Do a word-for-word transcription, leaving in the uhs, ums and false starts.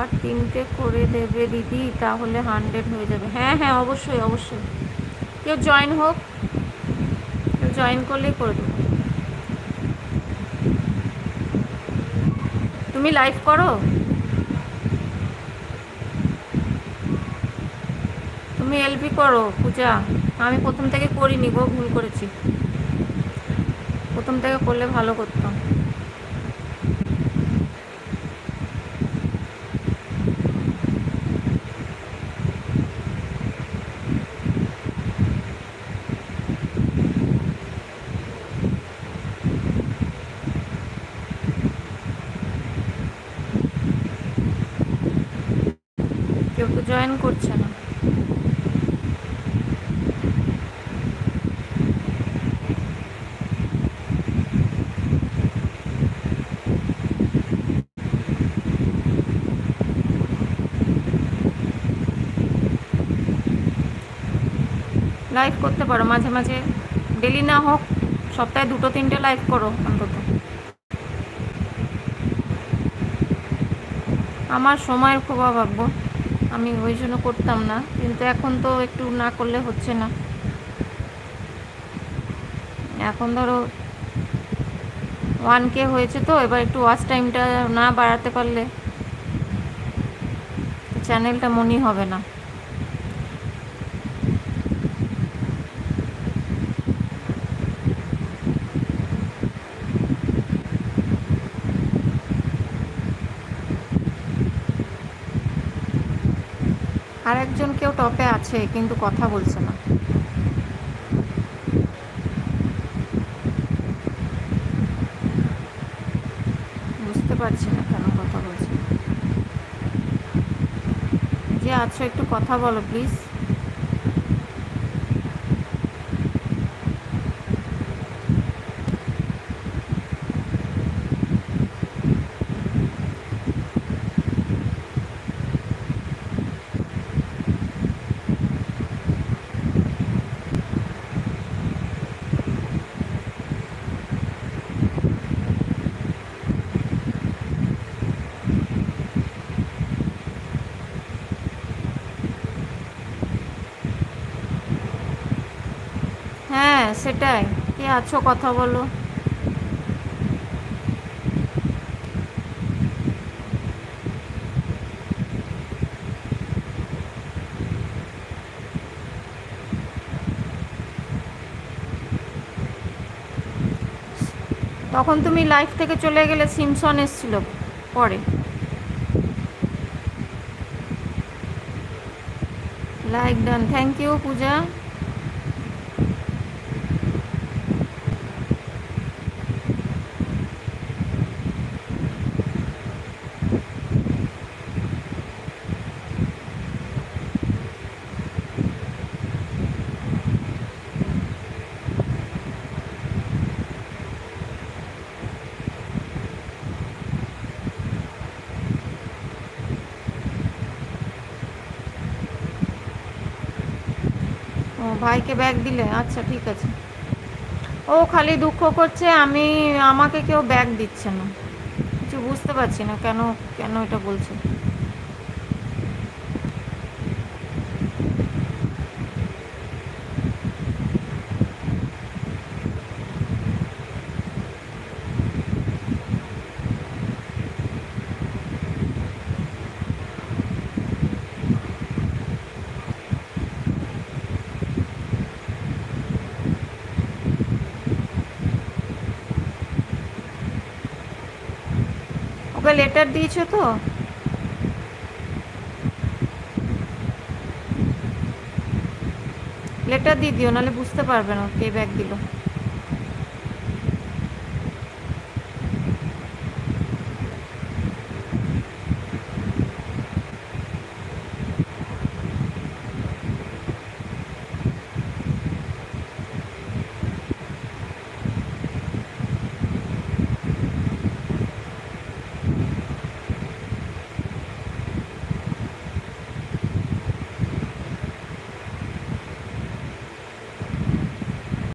আর তিনটে করে দেবে দিদি, তাহলে হান্ড্রেড হয়ে যাবে। হ্যাঁ হ্যাঁ অবশ্যই অবশ্যই, কেউ জয়েন হোক, কেউ জয়েন করলেই করে দেবো। তুমি লাইভ করো, তুমি এলপি করো পূজা? আমি প্রথম থেকে করিনি গো, ভুল করেছি, প্রথম থেকে করলে ভালো করতাম। কেউ তো জয়েন করছে না। লাইভ করতে পারো মাঝে মাঝে, ডেলি না হোক সপ্তাহে দুটো তিনটে লাইভ করো অন্তত। আমার সময়ের খুব অভাব, আমি ওই জন্য করতাম না, কিন্তু এখন তো একটু না করলে হচ্ছে না। এখন ধরো ওয়ান কে হয়েছে তো, এবার একটু ওয়াচ টাইমটা না বাড়াতে পারলে চ্যানেলটা মনি হবে না। আরেকজন কেউ টপে আছে কিন্তু কথা বলছে না। বুঝতে পারছি না কেন কথা বলছে না। যে আচ্ছা একটু কথা বলো প্লিজ। সেটাই, কে আছো কথা বলো। তখন তুমি লাইফ থেকে চলে গেলে, সিমসন এসেছিল পরে। Like done, thank you Puja. ভাইকে ব্যাগ দিলে? আচ্ছা ঠিক আছে। ও খালি দুঃখ করছে আমি, আমাকে কেউ ব্যাগ দিচ্ছে না, কিছু বুঝতে পারছি না কেন কেন এটা বলছে। লেটার দিয়েছো তো? লেটার দিয়ে দিও, নাহলে বুঝতে পারবে না কে ব্যাগ দিল।